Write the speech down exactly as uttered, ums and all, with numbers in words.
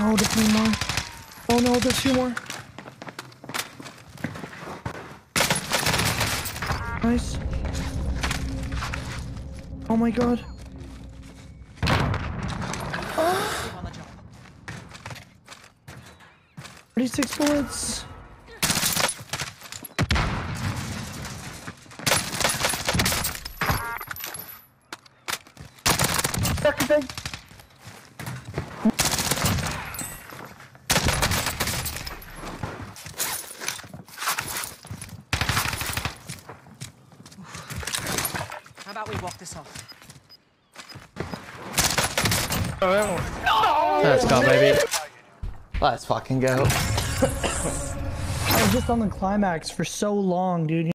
no, there's two more. Oh no, there's two more. Nice. Oh my god. Oh. thirty-six bullets. Everything. How about we walk this off? Oh, no! Let's go, baby. Let's fucking go. I was just on the climax for so long, dude.